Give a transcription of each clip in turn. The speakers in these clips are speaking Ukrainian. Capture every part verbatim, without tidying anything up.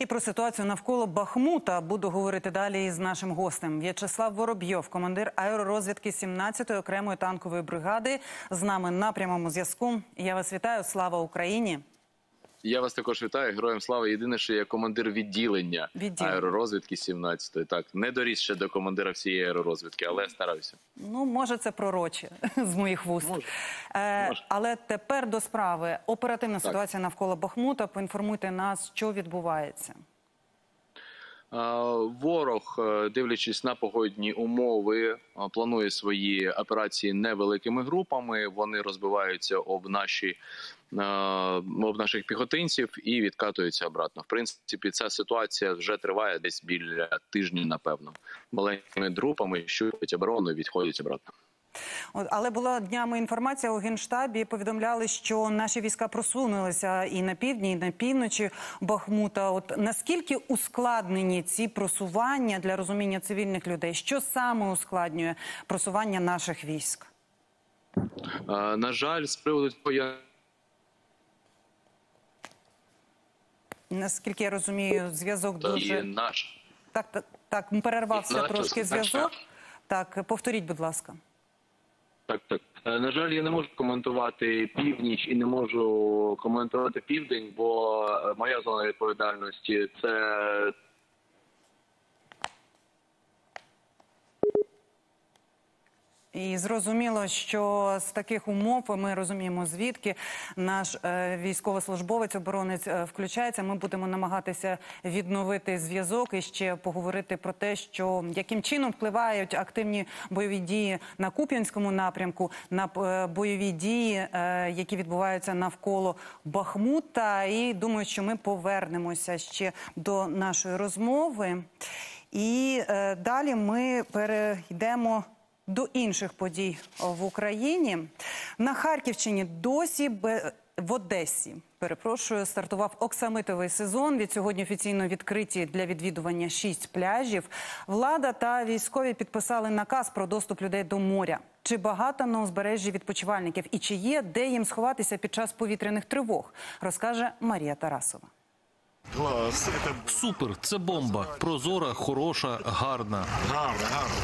І про ситуацію навколо Бахмута буду говорити далі із нашим гостем. В'ячеслав Воробйов, командир аеророзвідки сімнадцятої окремої танкової бригади, з нами на прямому зв'язку. Я вас вітаю. Слава Україні! Я вас також вітаю. Героям слава. Єдине, що я командир відділення Відділення. аеророзвідки сімнадцятої. Так, не доріс ще до командира всієї аеророзвідки, але стараюся. Ну, може, це пророче з моїх вуст. Може. Е, може. Але тепер до справи. Оперативна так. ситуація навколо Бахмута. Поінформуйте нас, що відбувається. Ворог, дивлячись на погодні умови, планує свої операції невеликими групами. Вони розбиваються об наші... об наших піхотинців і відкатуються обратно. В принципі, ця ситуація вже триває десь біля тижня, напевно. Маленькими групами щуплять оборону і відходять обратно. Але була днями інформація у Генштабі, повідомляли, що наші війська просунулися і на півдні, і на півночі Бахмута. От наскільки ускладнені ці просування для розуміння цивільних людей? Що саме ускладнює просування наших військ? На жаль, з приводу появи Наскільки я розумію, зв'язок дуже... Наш. Так, так, так, перервався трошки зв'язок. Так, повторіть, будь ласка. Так, так. На жаль, я не можу коментувати північ і не можу коментувати південь, бо моя зона відповідальності – це... І зрозуміло, що з таких умов, ми розуміємо звідки, наш військовослужбовець-оборонець включається. Ми будемо намагатися відновити зв'язок і ще поговорити про те, що яким чином впливають активні бойові дії на Куп'янському напрямку, на бойові дії, які відбуваються навколо Бахмута. І думаю, що ми повернемося ще до нашої розмови. І далі ми перейдемо... до інших подій в Україні. На Харківщині досі в Одесі, перепрошую, стартував оксамитовий сезон. Від сьогодні офіційно відкриті для відвідування шість пляжів. Влада та військові підписали наказ про доступ людей до моря. Чи багато на узбережжі відпочивальників і чи є де їм сховатися під час повітряних тривог, розкаже Марія Тарасова. Супер, це бомба. Прозора, хороша, гарна. Гарна, гарна.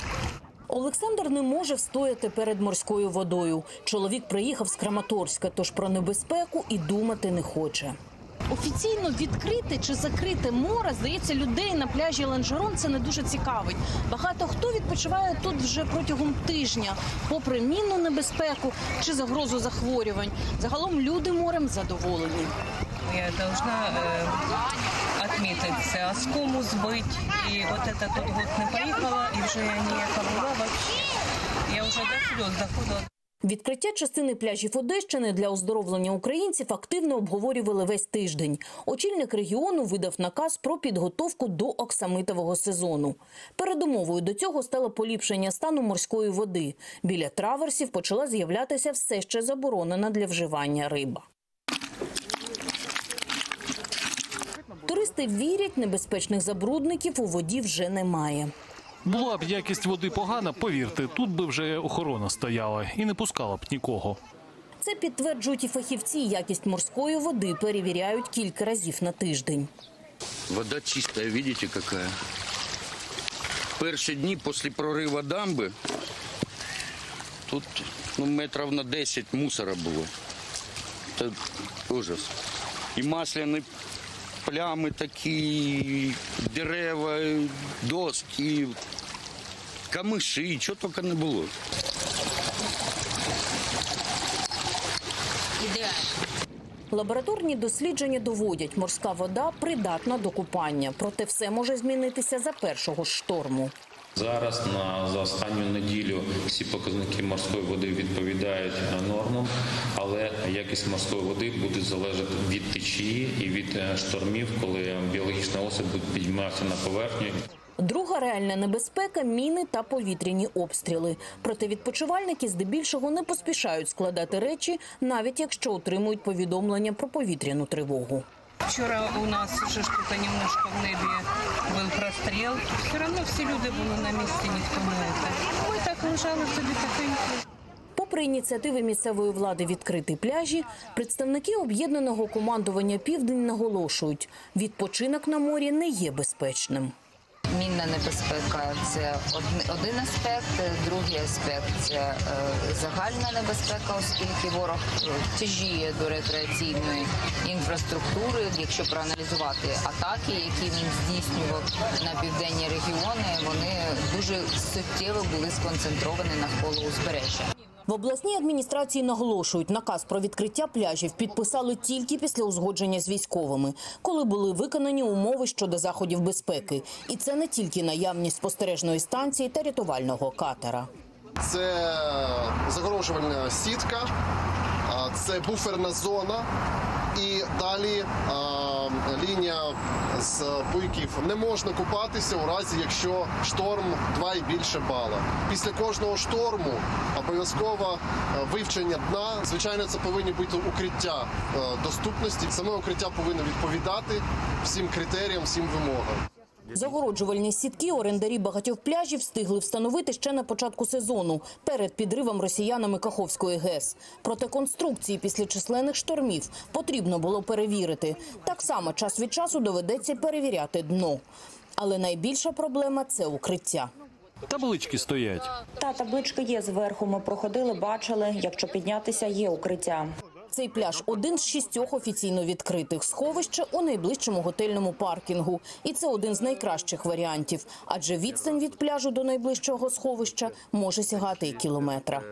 Олександр не може встояти перед морською водою. Чоловік приїхав з Краматорська, тож про небезпеку і думати не хоче. Офіційно відкрите чи закрите море, здається, людей на пляжі Ланжерон це не дуже цікавить. Багато хто відпочиває тут вже протягом тижня, попри мінну небезпеку чи загрозу захворювань. Загалом люди морем задоволені. Я должна э, отметить, оскому сбыть, и вот этот вот год не поехала, и уже я не ехала вообще, я уже до слез доходила. Відкриття частини пляжів Одещини для оздоровлення українців активно обговорювали весь тиждень. Очільник регіону видав наказ про підготовку до оксамитового сезону. Передумовою до цього стало поліпшення стану морської води. Біля траверсів почала з'являтися все ще заборонена для вживання риба. Туристи вірять, небезпечних забрудників у воді вже немає. Була б якість води погана, повірте, тут би вже охорона стояла і не пускала б нікого. Це підтверджують і фахівці. Якість морської води перевіряють кілька разів на тиждень. Вода чиста, бачите, яка. Перші дні після прориву дамби тут ну, метрів на десять мусора було. Це ужас. І масляний... плями такі, дерева, доски, камиші, чого тільки не було. Лабораторні дослідження доводять, морська вода придатна до купання. Проте все може змінитися за першого ж шторму. Зараз на, за останню неділю всі показники морської води відповідають нормам, але якість морської води буде залежати від течії і від штормів, коли біологічна осіб буде підійматися на поверхню. Друга реальна небезпека – міни та повітряні обстріли. Проте відпочивальники здебільшого не поспішають складати речі, навіть якщо отримують повідомлення про повітряну тривогу. Вчора у нас уже что-то немножко в небе был прострел. Все равно все люди были на месте, никто не это. Мы так лежали собі тихенько. попри ініціативи місцевої влади відкрити пляжі, представники Об'єднаного командування «Південь» наголошують – відпочинок на морі не є безпечним. Мінна небезпека – це один аспект, другий аспект – це загальна небезпека, оскільки ворог тяжіє до рекреаційної інфраструктури. Якщо проаналізувати атаки, які він здійснював на південні регіони, вони дуже суттєво були сконцентровані навколо узбережжя. В обласній адміністрації наголошують, наказ про відкриття пляжів підписали тільки після узгодження з військовими, коли були виконані умови щодо заходів безпеки. І це не тільки наявність спостережної станції та рятувального катера. Це загорожувальна сітка, це буферна зона і далі лінія з буйків. Не можна купатися у разі, якщо шторм два і більше бала. Після кожного шторму обов'язково вивчення дна. Звичайно, це повинні бути укриття доступності. Саме укриття повинно відповідати всім критеріям, всім вимогам. Загороджувальні сітки орендарі багатьох пляжів встигли встановити ще на початку сезону, перед підривом росіянами Каховської ГЕС. Проте конструкції після численних штормів потрібно було перевірити. Так само час від часу доведеться перевіряти дно. Але найбільша проблема – це укриття. Таблички стоять. Та, табличка є зверху. Ми проходили, бачили, якщо піднятися, є укриття. Цей пляж – один з шістьох офіційно відкритих. Сховище у найближчому готельному паркінгу. І це один з найкращих варіантів. Адже відстань від пляжу до найближчого сховища може сягати і кілометра.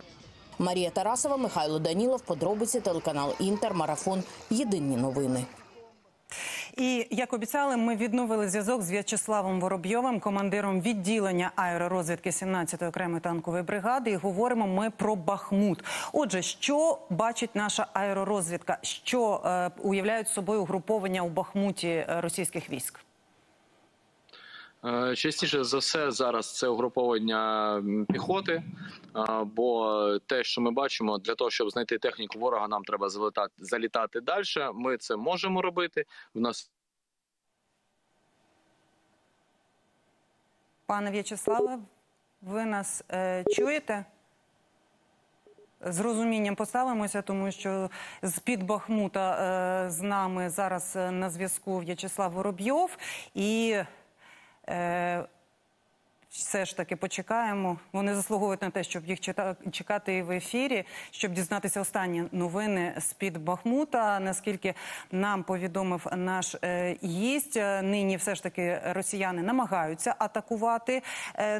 Марія Тарасова, Михайло Данілов. Подробиці, телеканал «Інтер», Марафон. Єдині новини. І, як обіцяли, ми відновили зв'язок з В'ячеславом Воробйовим, командиром відділення аеророзвідки сімнадцятої окремої танкової бригади, і говоримо ми про Бахмут. Отже, що бачить наша аеророзвідка, що е, уявляють собою угруповання у Бахмуті російських військ? Частіше за все зараз це угруповання піхоти, бо те, що ми бачимо, для того, щоб знайти техніку ворога, нам треба залітати, залітати далі. Ми це можемо робити. В нас... Пане В'ячеславе, ви нас е, чуєте? З розумінням поставимося, тому що з-під Бахмута е, з нами зараз на зв'язку В'ячеслав Воробйов і... Все ж таки почекаємо. Вони заслуговують на те, щоб їх чекати і в ефірі, щоб дізнатися останні новини з-під Бахмута. Наскільки нам повідомив наш гість, нині все ж таки росіяни намагаються атакувати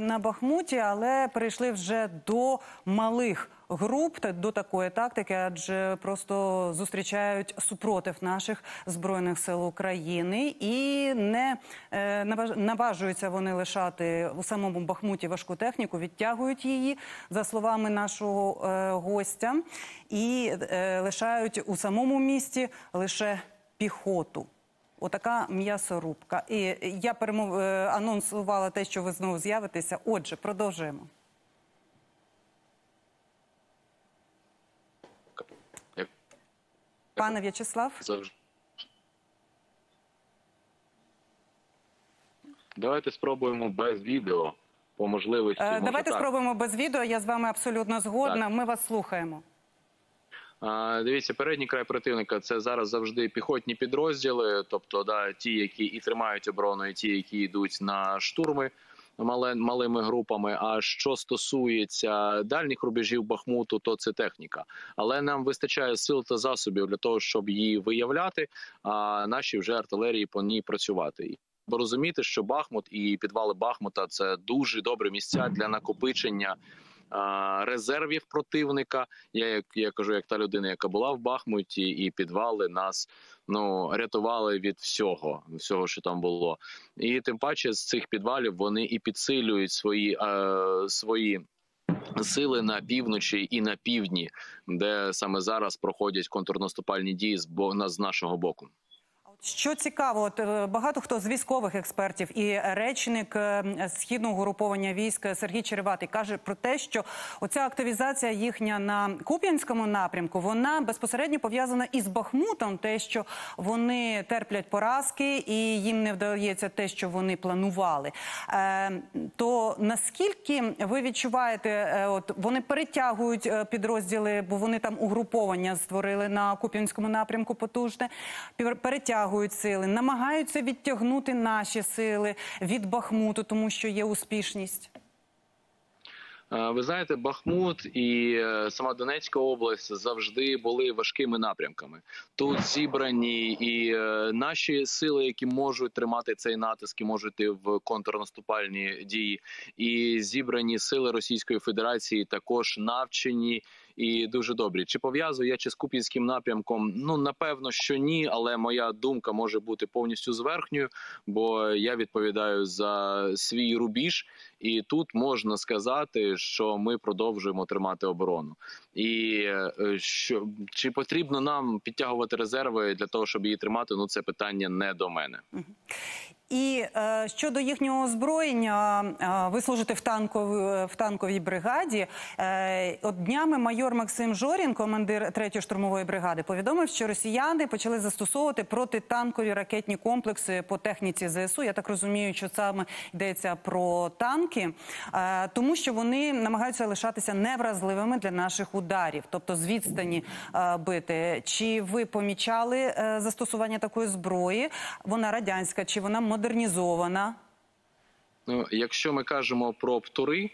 на Бахмуті, але перейшли вже до малих груп, до такої тактики, адже просто зустрічають супротив наших Збройних сил України і не е, наважуються вони лишати у самому Бахмуті важку техніку, відтягують її, за словами нашого е, гостя, і е, лишають у самому місті лише піхоту. Отака м'ясорубка. І я перемов... е, анонсувала те, що ви знову з'явитеся. Отже, продовжуємо. Пане В'ячеслав? Давайте спробуємо без відео, по можливості. Е, давайте так. спробуємо без відео, я з вами абсолютно згодна, так. Ми вас слухаємо. Е, дивіться, передній край противника – це зараз завжди піхотні підрозділи, тобто да, ті, які і тримають оборону, і ті, які йдуть на штурми малими групами. А що стосується дальніх рубежів Бахмуту, то це техніка. Але нам вистачає сил та засобів для того, щоб її виявляти, а наші вже артилерії по ній працювати. Бо розуміти, що Бахмут і підвали Бахмута – це дуже добрі місця для накопичення резервів противника. Я, як, я кажу, як та людина, яка була в Бахмуті, і підвали нас ну, рятували від всього, всього, що там було. І тим паче з цих підвалів вони і підсилюють свої, е, свої сили на півночі і на півдні, де саме зараз проходять контрнаступальні дії з, з нашого боку. Що цікаво, от багато хто з військових експертів і речник Східного угруповання військ Сергій Череватий каже про те, що оця активізація їхня на Куп'янському напрямку, вона безпосередньо пов'язана із Бахмутом, те, що вони терплять поразки і їм не вдається те, що вони планували. То наскільки ви відчуваєте, от вони перетягують підрозділи, бо вони там угруповання створили на Куп'янському напрямку потужне, перетягують сили, намагаються відтягнути наші сили від Бахмуту, тому що є успішність? Ви знаєте, Бахмут і сама Донецька область завжди були важкими напрямками. Тут зібрані і наші сили, які можуть тримати цей натиск і можуть йти в контрнаступальні дії, і зібрані сили Російської Федерації також навчені і дуже добрі. Чи пов'язую я чи з Куп'янським напрямком? Ну, напевно, що ні, але моя думка може бути повністю зверхньою, бо я відповідаю за свій рубіж, і тут можна сказати, що ми продовжуємо тримати оборону. І що, чи потрібно нам підтягувати резерви для того, щоб її тримати, ну це питання не до мене. І е, щодо їхнього озброєння, е, ви служите в, танков, в танковій бригаді. Е, от днями майор Максим Жорін, командир третьої штурмової бригади, повідомив, що росіяни почали застосовувати протитанкові ракетні комплекси по техніці ЗСУ. Я так розумію, що саме йдеться про танки, е, тому що вони намагаються лишатися невразливими для наших ударів, тобто з відстані е, бити. Чи ви помічали е, застосування такої зброї? Вона радянська, чи вона модернізована? Модернізована. Ну, якщо ми кажемо про ПТУРи,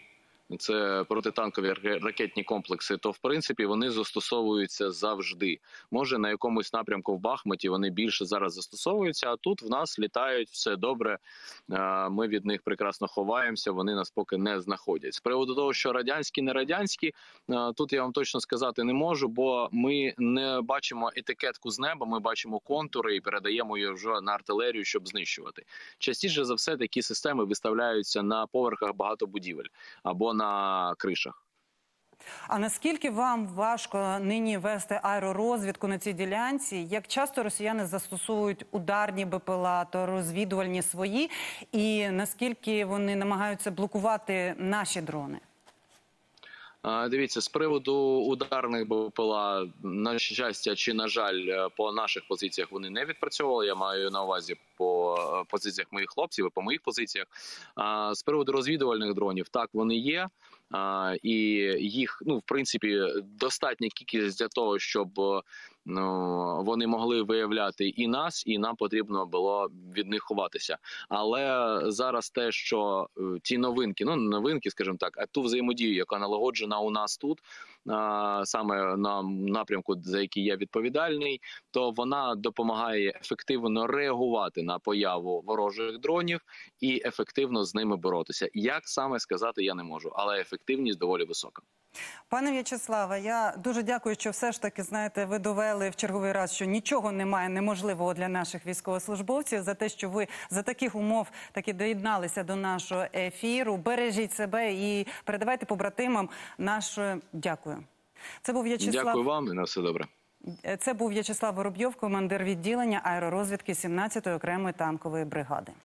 це протитанкові ракетні комплекси, то, в принципі, вони застосовуються завжди. Може, на якомусь напрямку в Бахмуті вони більше зараз застосовуються, а тут в нас літають, все добре, ми від них прекрасно ховаємося, вони нас поки не знаходять. З приводу того, що радянські, не радянські, тут я вам точно сказати не можу, бо ми не бачимо етикетку з неба, ми бачимо контури і передаємо її вже на артилерію, щоб знищувати. Частіше за все такі системи виставляються на поверхах багатобудівель або на на кришах. А наскільки вам важко нині вести аеророзвідку на цій ділянці? Як часто росіяни застосовують ударні БПЛА, то розвідувальні свої? І наскільки вони намагаються блокувати наші дрони? Дивіться, з приводу ударних БПЛА, на щастя чи на жаль, по наших позиціях вони не відпрацьовували. Я маю на увазі по позиціях моїх хлопців і по моїх позиціях. З приводу розвідувальних дронів, так, вони є. І їх, ну, в принципі, достатня кількість для того, щоб ну, вони могли виявляти і нас, і нам потрібно було від них ховатися. Але зараз те, що ті новинки, ну, новинки, скажімо так, а ту взаємодію, яка налагоджена у нас тут, саме на напрямку, за який я відповідальний, то вона допомагає ефективно реагувати на появу ворожих дронів і ефективно з ними боротися. Як саме сказати, я не можу, але ефективність доволі висока. Пане В'ячеславе, я дуже дякую, що все ж таки, знаєте, ви довели в черговий раз, що нічого немає неможливого для наших військовослужбовців, за те, що ви за таких умов таки доєдналися до нашого ефіру. Бережіть себе і передавайте побратимам наше дякую. Це був В'ячеслав... Дякую вам і на все добре. Це був В'ячеслав Воробйов, командир відділення аеророзвідки семнадцятої окремої танкової бригади.